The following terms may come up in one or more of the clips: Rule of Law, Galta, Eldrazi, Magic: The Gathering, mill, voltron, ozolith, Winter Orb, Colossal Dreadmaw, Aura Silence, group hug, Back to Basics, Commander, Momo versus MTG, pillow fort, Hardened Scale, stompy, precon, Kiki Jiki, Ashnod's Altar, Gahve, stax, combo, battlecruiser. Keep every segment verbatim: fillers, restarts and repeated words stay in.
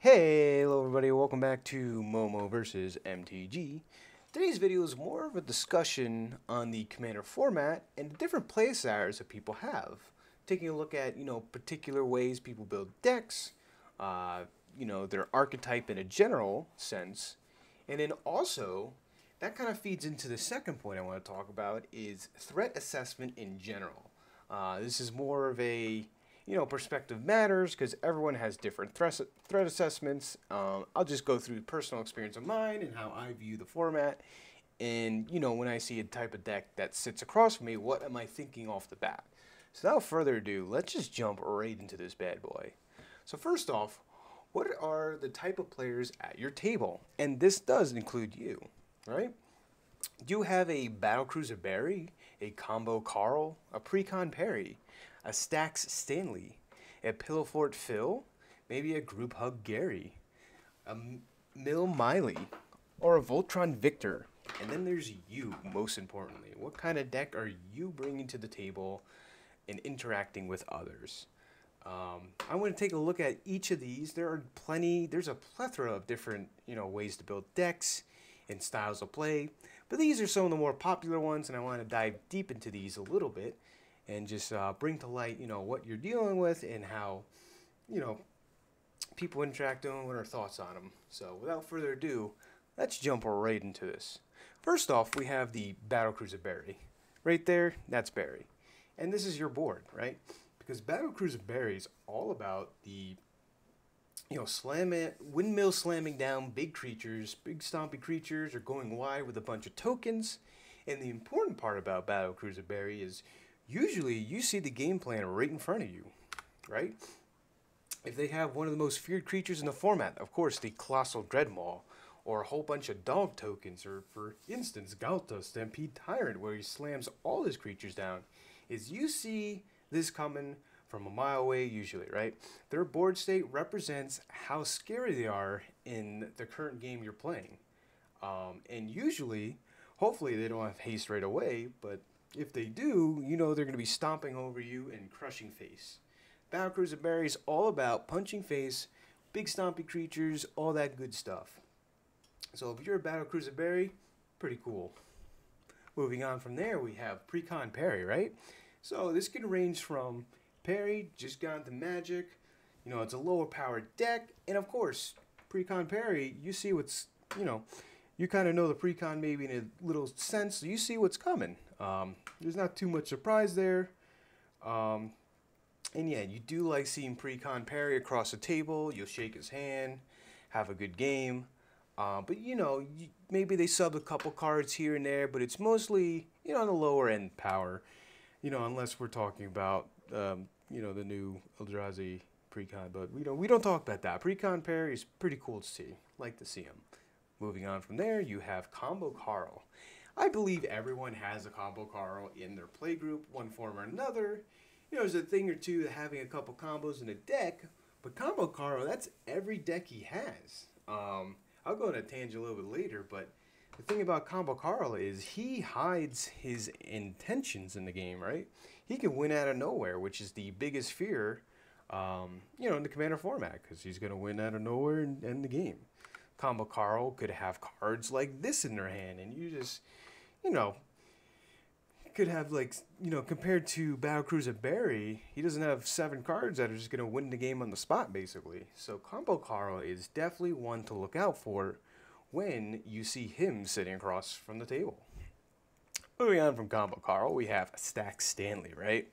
Hey, hello everybody, welcome back to Momo versus M T G. Today's video is more of a discussion on the Commander format and the different play styles that people have. Taking a look at, you know, particular ways people build decks, uh, you know, their archetype in a general sense. And then also, that kind of feeds into the second point I want to talk about is threat assessment in general. Uh, this is more of a You know, perspective matters because everyone has different threat threat assessments. Um, I'll just go through personal experience of mine and how I view the format. And, you know, when I see a type of deck that sits across from me, what am I thinking off the bat? So without further ado, let's just jump right into this bad boy. So first off, what are the type of players at your table? And this does include you, right? Do you have a battlecruiser Barry, a combo Carl, a precon Perry, a stax Stanley, a pillow fort Phil, maybe a group hug Gary, a mill Miley, or a Voltron Victor? And then there's you, most importantly. What kind of deck are you bringing to the table and interacting with others? Um, I want to take a look at each of these. There are plenty, there's a plethora of different, you know, ways to build decks and styles of play, but these are some of the more popular ones, and I want to dive deep into these a little bit and just uh, bring to light, you know, what you're dealing with and how, you know, people interact and what are thoughts on them. So without further ado, let's jump right into this. First off, we have the battlecruiser Barry. Right there, that's Barry. And this is your board, right? Because battlecruiser Barry is all about the, you know, slam it, windmill slamming down big creatures, big stompy creatures, or going wide with a bunch of tokens. And the important part about battlecruiser Barry is usually you see the game plan right in front of you, right? If they have one of the most feared creatures in the format, of course, the Colossal Dreadmaw, or a whole bunch of dog tokens, or for instance, Galta, Stampede Tyrant, where he slams all his creatures down, is you see this coming from a mile away usually, right? Their board state represents how scary they are in the current game you're playing. Um, and usually, hopefully they don't have haste right away, but if they do, you know they're going to be stomping over you and crushing face. Battlecruiser Barry is all about punching face, big stompy creatures, all that good stuff. So if you're a battlecruiser Barry, pretty cool. Moving on from there, we have precon Perry, right? So this can range from Perry, just got into Magic, you know, it's a lower powered deck, and of course, precon Perry, you see what's, you know, you kind of know the precon maybe in a little sense, so you see what's coming. Um, there's not too much surprise there. Um, and yeah, you do like seeing precon Perry across the table. You'll shake his hand, have a good game. Uh, but, you know, you, maybe they sub a couple cards here and there, but it's mostly, you know, on the lower end power. You know, unless we're talking about, um, you know, the new Eldrazi precon. But we don't, we don't talk about that. Precon Perry is pretty cool to see. Like to see him. Moving on from there, you have combo Carl. I believe everyone has a combo Carl in their playgroup, one form or another. You know, there's a thing or two having a couple combos in a deck, but combo Carl, that's every deck he has. Um, I'll go on a tangent a little bit later, but the thing about combo Carl is he hides his intentions in the game, right? He can win out of nowhere, which is the biggest fear, um, you know, in the Commander format, because he's going to win out of nowhere and end the game. Combo Carl could have cards like this in their hand, and you just, you know, could have like, you know, compared to battlecruiser Barry, he doesn't have seven cards that are just going to win the game on the spot, basically. So combo Carl is definitely one to look out for when you see him sitting across from the table. Moving on from combo Carl, we have stax Stanley, right?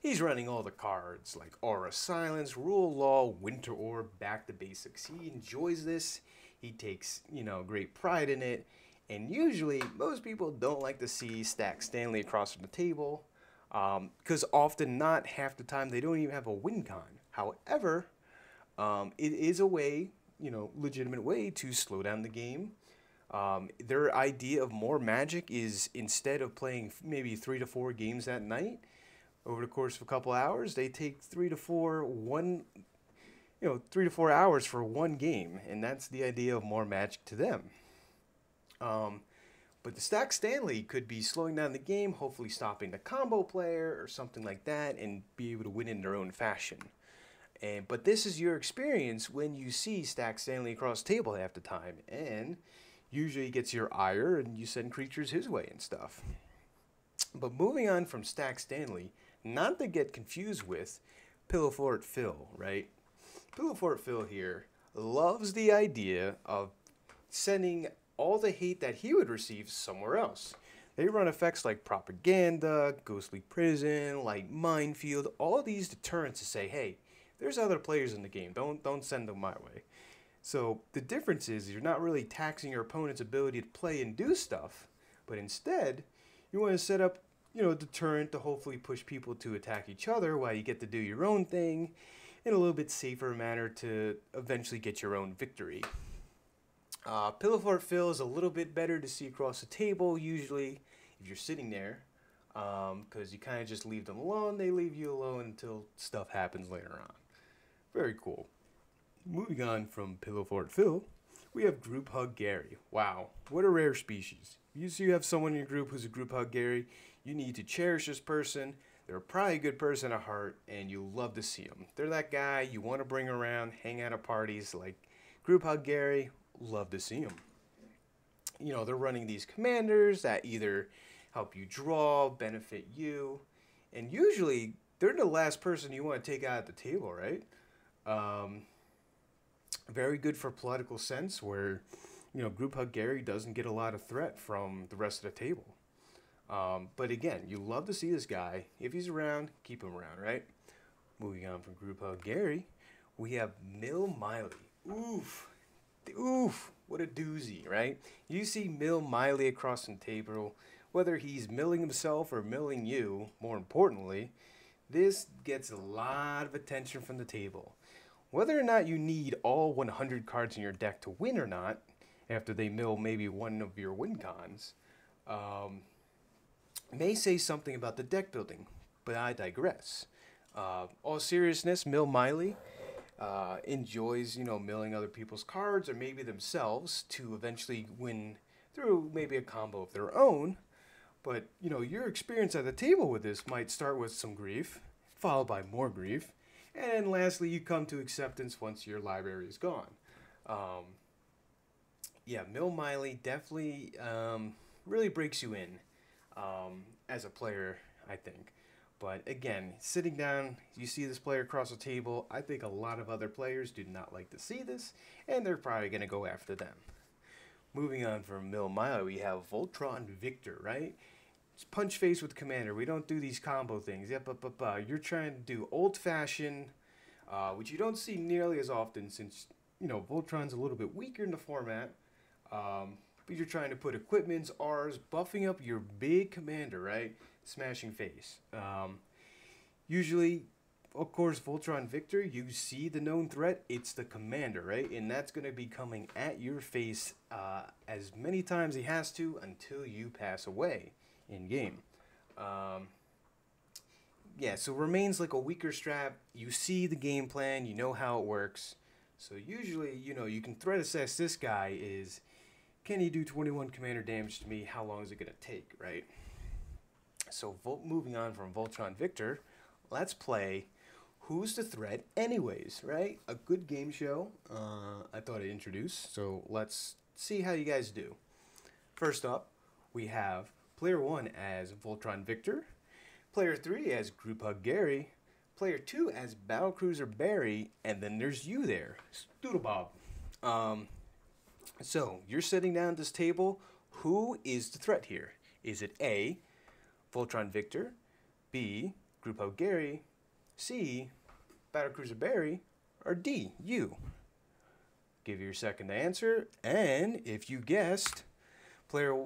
He's running all the cards like Aura Silence, Rule of Law, Winter Orb, Back to Basics. He enjoys this. He takes, you know, great pride in it. And usually, most people don't like to see stax Stanley across from the table, because um, often not half the time they don't even have a win con. However, um, it is a way, you know, legitimate way to slow down the game. Um, their idea of more Magic is instead of playing maybe three to four games that night, over the course of a couple hours, they take three to four one. you know, three to four hours for one game, and that's the idea of more Magic to them. Um, but the stax Stanley could be slowing down the game, hopefully stopping the combo player or something like that, and be able to win in their own fashion. And, but this is your experience when you see Stax standing across the table half the time, and usually he gets your ire and you send creatures his way and stuff. But moving on from Stax Stanley, not to get confused with Pillow Fort Phil, right? Pillow Fort Phil here loves the idea of sending all the hate that he would receive somewhere else. They run effects like Propaganda, Ghostly Prison, Light Minefield, all these deterrents to say, hey, there's other players in the game. Don't, don't send them my way. So the difference is you're not really taxing your opponent's ability to play and do stuff, but instead you want to set up, you know, a deterrent to hopefully push people to attack each other while you get to do your own thing in a little bit safer manner to eventually get your own victory. Uh, Pillow Fort Phil is a little bit better to see across the table usually if you're sitting there, because um, you kind of just leave them alone. They leave you alone until stuff happens later on. Very cool. Moving on from Pillow Fort Phil, we have Group Hug Gary. Wow, what a rare species. You see, you have someone in your group who's a Group Hug Gary. You need to cherish this person. They're probably a good person at heart, and you love to see them. They're that guy you want to bring around, hang out at parties, like Group Hug Gary. Love to see them. You know, they're running these commanders that either help you draw, benefit you, and usually they're the last person you want to take out at the table, right? Um, very good for political sense where, you know, Group Hug Gary doesn't get a lot of threat from the rest of the table. Um, but again, you love to see this guy. If he's around, keep him around, right? Moving on from Group Hug Gary, we have Mill Miley. Oof. Oof, what a doozy, right? You see Mill Miley across the table, whether he's milling himself or milling you, more importantly, this gets a lot of attention from the table. Whether or not you need all one hundred cards in your deck to win or not, after they mill maybe one of your win cons, um, may say something about the deck building, but I digress. Uh, all seriousness, Mill Miley Uh, enjoys, you know, milling other people's cards or maybe themselves to eventually win through maybe a combo of their own. But, you know, your experience at the table with this might start with some grief, followed by more grief, and lastly, you come to acceptance once your library is gone. Um, yeah, Mill Miley definitely um, really breaks you in um, as a player, I think. But again, sitting down, you see this player across the table. I think a lot of other players do not like to see this, and they're probably going to go after them. Moving on from Mill Miley, we have Voltron Victor, right? It's punch face with Commander. We don't do these combo things. Yep, up, up, up. You're trying to do old-fashioned, uh, which you don't see nearly as often since, you know, Voltron's a little bit weaker in the format. Um, but you're trying to put equipments, R's, buffing up your big Commander, right? Smashing face. Um, usually, of course, Voltron Victor, you see the known threat, it's the commander, right? And that's going to be coming at your face uh, as many times he has to until you pass away in game. Um, yeah, so remains like a weaker strat. You see the game plan, you know how it works. So usually, you know, you can threat assess this guy is, can he do twenty-one commander damage to me? How long is it going to take, right? So moving on from Voltron Victor, let's play Who's the Threat Anyways, right? A good game show uh, I thought I'd introduce, so let's see how you guys do. First up, we have Player one as Voltron Victor, Player three as Group Hug Gary, Player two as Battlecruiser Barry, and then there's you there, Stoodlebob. Um, so you're sitting down at this table. Who is the threat here? Is it A, Voltron Victor, B, Group Hug Gary, C, Battlecruiser Barry, or D, you? Give your second answer, and if you guessed player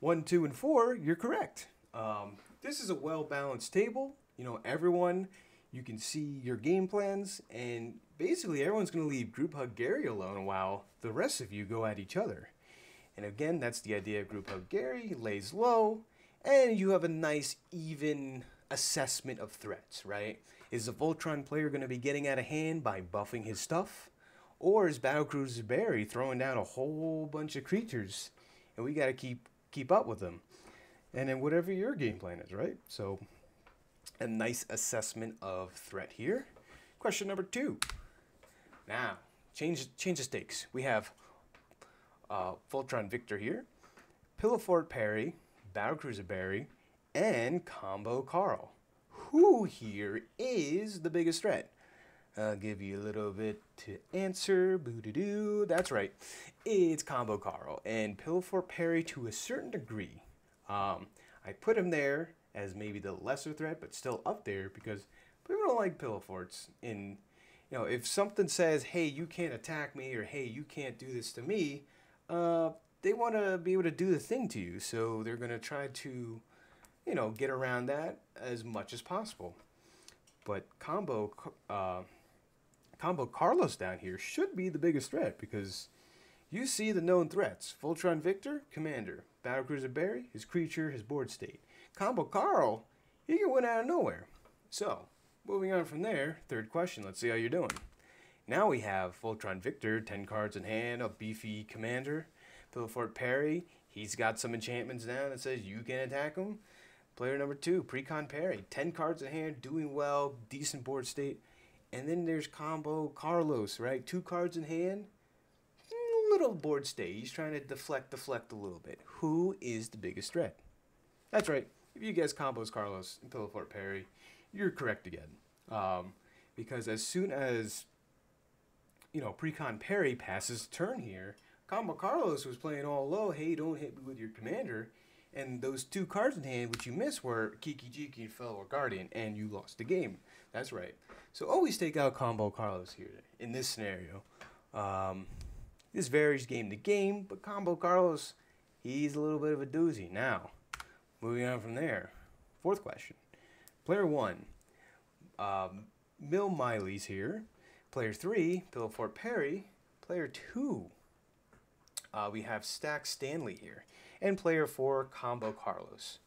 one, two, and four, you're correct. Um, this is a well-balanced table. You know, everyone, you can see your game plans, and basically everyone's going to leave Group Hug Gary alone while the rest of you go at each other. And again, that's the idea of Group Hug Gary, lays low, and you have a nice, even assessment of threats, right? Is the Voltron player going to be getting out of hand by buffing his stuff? Or is Battlecruiser Barry throwing down a whole bunch of creatures, and we got to keep keep up with them? And then whatever your game plan is, right? So a nice assessment of threat here. Question number two. Now, change, change the stakes. We have uh, Voltron Victor here, Pillow Fort Perry, Battlecruiser Barry, and Combo Carl. Who here is the biggest threat? I'll give you a little bit to answer. Boo-doo-doo. That's right. It's Combo Carl and Pillow Fort Perry to a certain degree. Um, I put him there as maybe the lesser threat, but still up there because people don't like Pillow Forts. In, you know, if something says, hey, you can't attack me, or hey, you can't do this to me, uh, they want to be able to do the thing to you. So they're going to try to, you know, get around that as much as possible. But Combo uh, Combo Carlos down here should be the biggest threat because you see the known threats. Voltron Victor, Commander. Battlecruiser Barry, his creature, his board state. Combo Carl, he can win out of nowhere. So, moving on from there, third question. Let's see how you're doing. Now we have Voltron Victor, ten cards in hand, a beefy Commander. Pillow Fort Perry, he's got some enchantments now that says you can attack him. Player number two, Precon Perry, ten cards in hand, doing well, decent board state. And then there's Combo Carlos, right? Two cards in hand, a little board state. He's trying to deflect, deflect a little bit. Who is the biggest threat? That's right. If you guess Combos Carlos and Pillow Fort Perry, you're correct again. Um, because as soon as, you know, Precon Perry passes turn here, Combo Carlos was playing all low. Hey, don't hit me with your commander. And those two cards in hand, which you missed, were Kiki Jiki and Fellow Guardian, and you lost the game. That's right. So always take out Combo Carlos here in this scenario. Um, this varies game to game, but Combo Carlos, he's a little bit of a doozy. Now, moving on from there. Fourth question. Player one, um, Mill Miley's here. Player three, Pillow Fort Perry. Player two, uh, we have Stax Stanley here. And player four, Combo Carlos.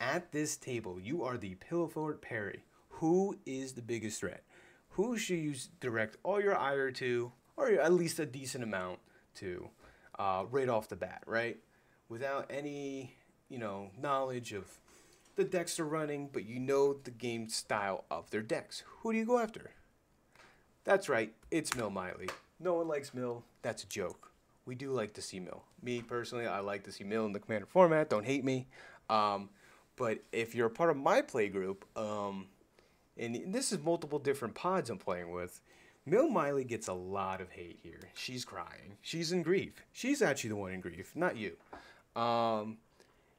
At this table, you are the Pillow Fort Perry. Who is the biggest threat? Who should you direct all your ire to, or at least a decent amount to, uh, right off the bat, right? Without any, you know, knowledge of the decks they're running, but you know the game style of their decks. Who do you go after? That's right, it's Mill Miley. No one likes Mill. That's a joke. We do like to see Mill. Me, personally, I like to see Mill in the Commander format. Don't hate me. Um, but if you're a part of my play group, um, and this is multiple different pods I'm playing with, Mill Miley gets a lot of hate here. She's crying. She's in grief. She's actually the one in grief, not you. Um,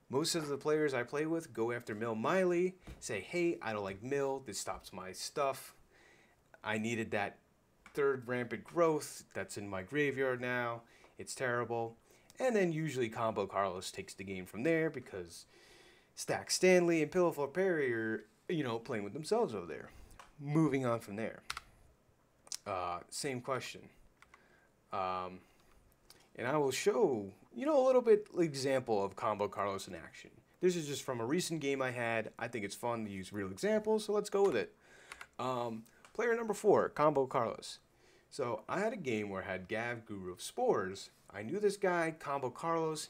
most of the players I play with go after Mill Miley, say, hey, I don't like Mill. This stops my stuff. I needed that third rampant growth that's in my graveyard now. It's terrible. And then usually Combo Carlos takes the game from there because Stax Stanley and Pillow Fort Perry are, you know, playing with themselves over there. Moving on from there. Uh, same question. Um, and I will show, you know, a little bit example of Combo Carlos in action. This is just from a recent game I had. I think it's fun to use real examples, so let's go with it. Um, player number four, Combo Carlos. So I had a game where I had Gahve, Guru of Spores. I knew this guy, Combo Carlos.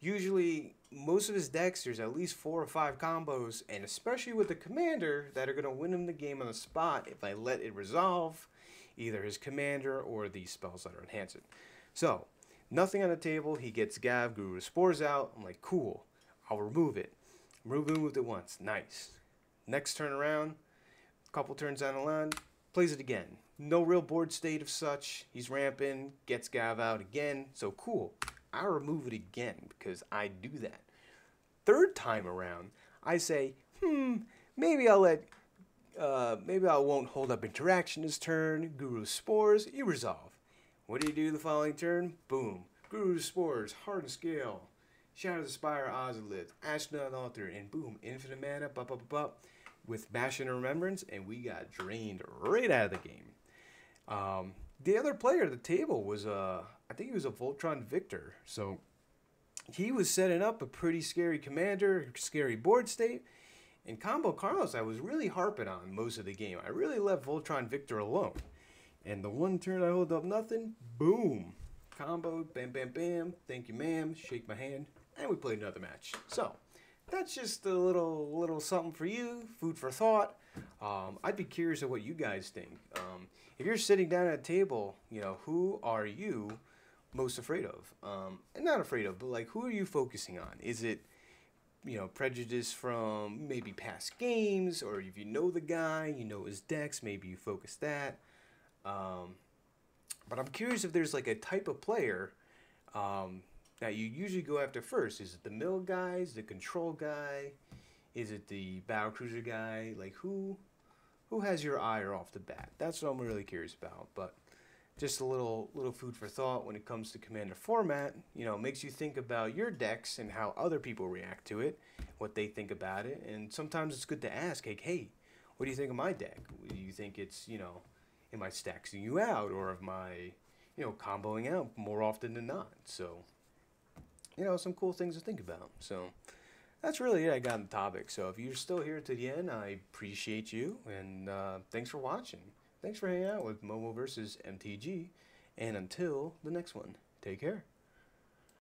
Usually, most of his decks, there's at least four or five combos, and especially with the commander, that are going to win him the game on the spot if I let it resolve either his commander or the spells that are enhanced. So, nothing on the table. He gets Gahve, Guru of Spores out. I'm like, cool. I'll remove it. Removed it once. Nice. Next turn around, a couple turns down the line, plays it again. No real board state of such. He's ramping, gets Gahve out again. So cool. I remove it again because I do that. Third time around, I say, hmm, maybe I'll let, uh, maybe I won't hold up interaction this turn. Guru Spores, you resolve. What do you do the following turn? Boom. Guru Spores, Hardened Scale, Shadow of the Spire, Ozolith, Ashnod's Altar, and boom, infinite mana, bup, bup, bup, with Bash and Remembrance, and we got drained right out of the game. Um, the other player at the table was, uh, I think he was a Voltron Victor. So he was setting up a pretty scary commander, scary board state. And Combo Carlos, I was really harping on most of the game. I really left Voltron Victor alone. And the one turn I hold up nothing, boom. Combo, bam, bam, bam. Thank you, ma'am. Shake my hand. And we played another match. So that's just a little, little something for you, food for thought. Um, I'd be curious of what you guys think. Um, if you're sitting down at a table, you know, who are you most afraid of? Um, and not afraid of, but like, who are you focusing on? Is it, you know, prejudice from maybe past games, or if you know the guy, you know his decks, maybe you focus that. Um, but I'm curious if there's like a type of player um, that you usually go after first. Is it the mill guys, the control guy? Is it the battlecruiser guy? Like, who who has your eye or off the bat? That's what I'm really curious about. But just a little little food for thought when it comes to Commander format. You know, makes you think about your decks and how other people react to it, what they think about it. And sometimes it's good to ask, like, hey, what do you think of my deck? Do you think it's, you know, am I staxing you out? Or am I, you know, comboing out more often than not? So, you know, some cool things to think about. So that's really it I got on the topic. So if you're still here to the end, I appreciate you, and uh, thanks for watching. Thanks for hanging out with Momo versus M T G, and until the next one, take care.